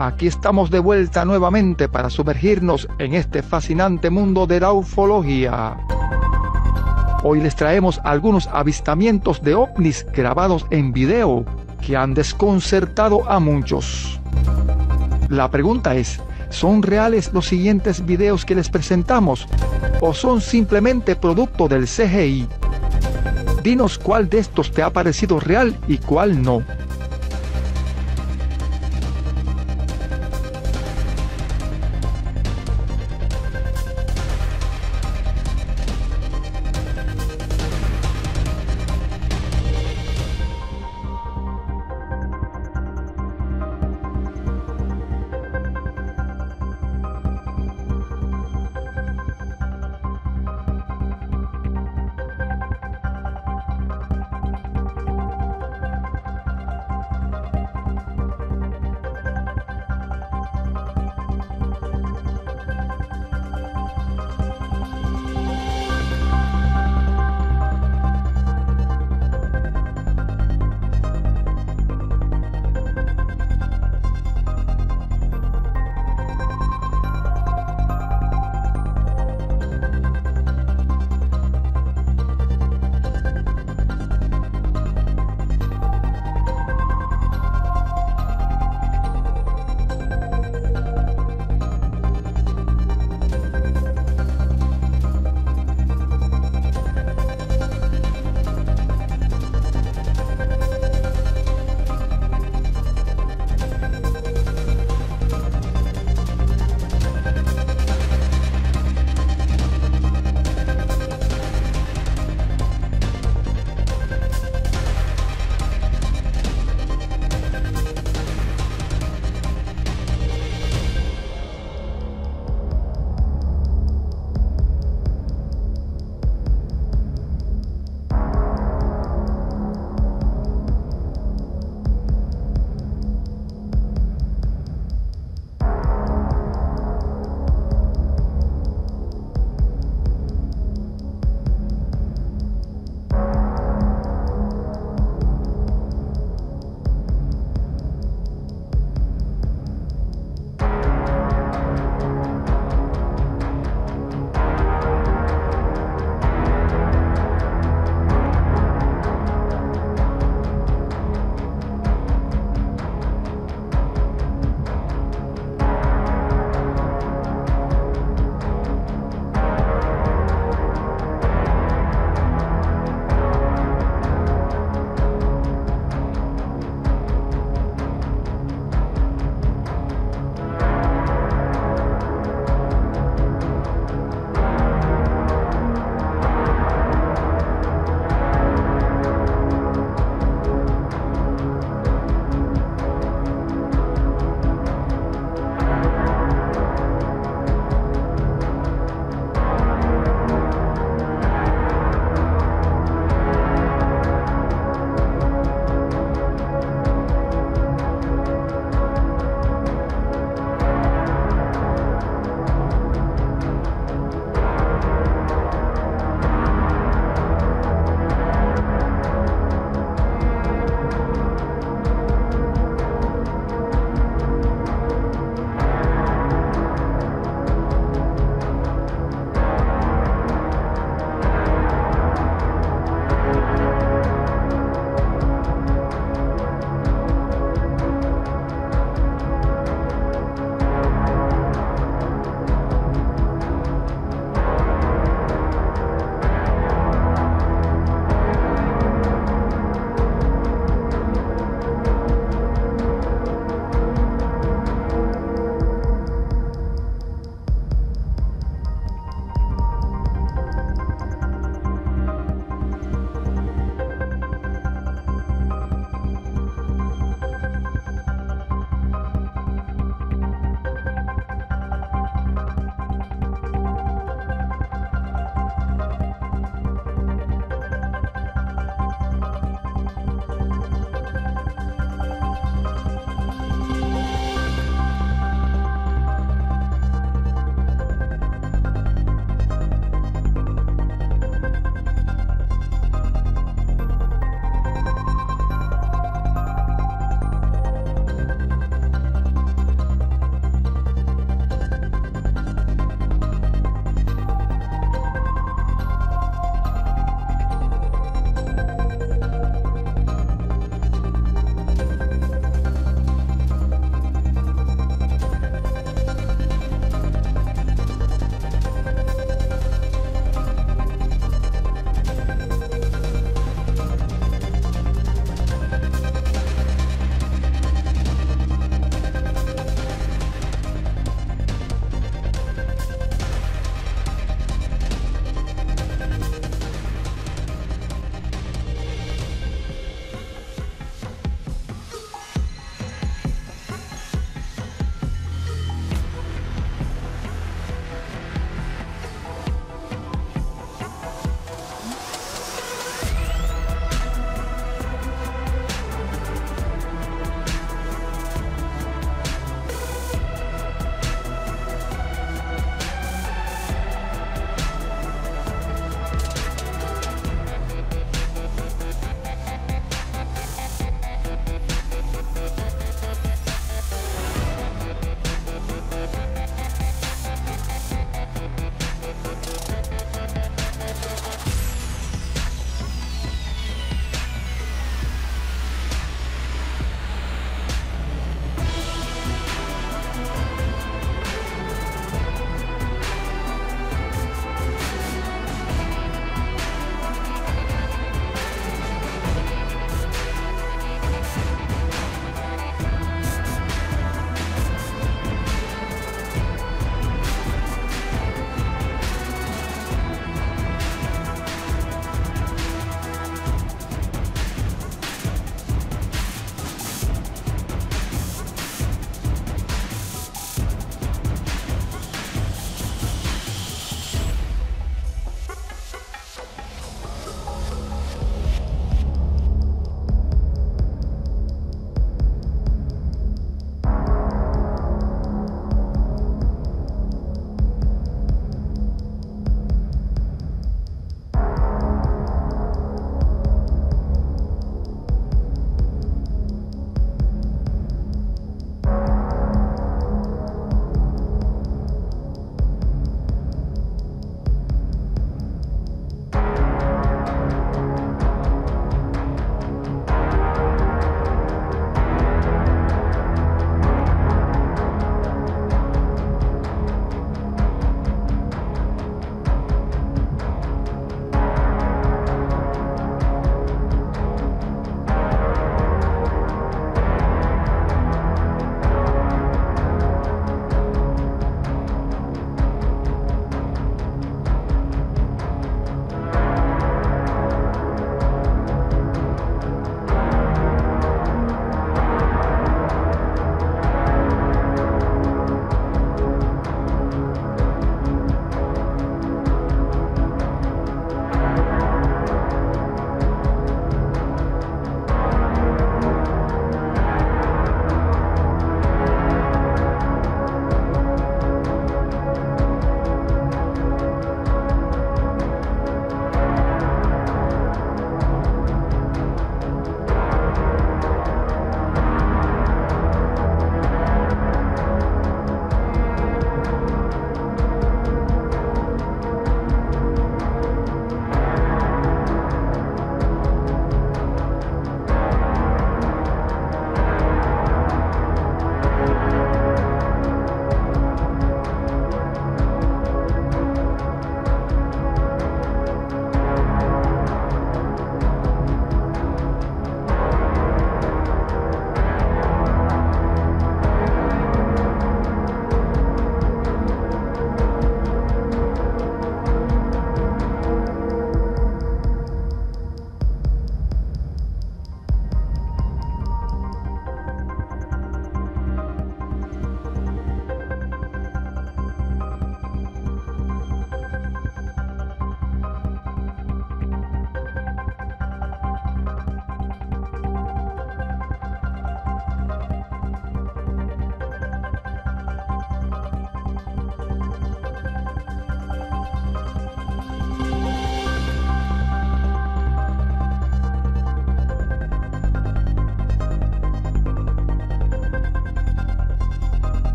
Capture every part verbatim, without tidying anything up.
Aquí estamos de vuelta nuevamente para sumergirnos en este fascinante mundo de la ufología. Hoy les traemos algunos avistamientos de ovnis grabados en video que han desconcertado a muchos. La pregunta es, ¿son reales los siguientes videos que les presentamos o son simplemente producto del C G I? Dinos cuál de estos te ha parecido real y cuál no.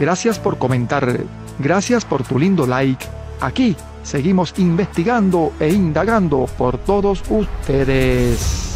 Gracias por comentar, gracias por tu lindo like. Aquí seguimos investigando e indagando por todos ustedes.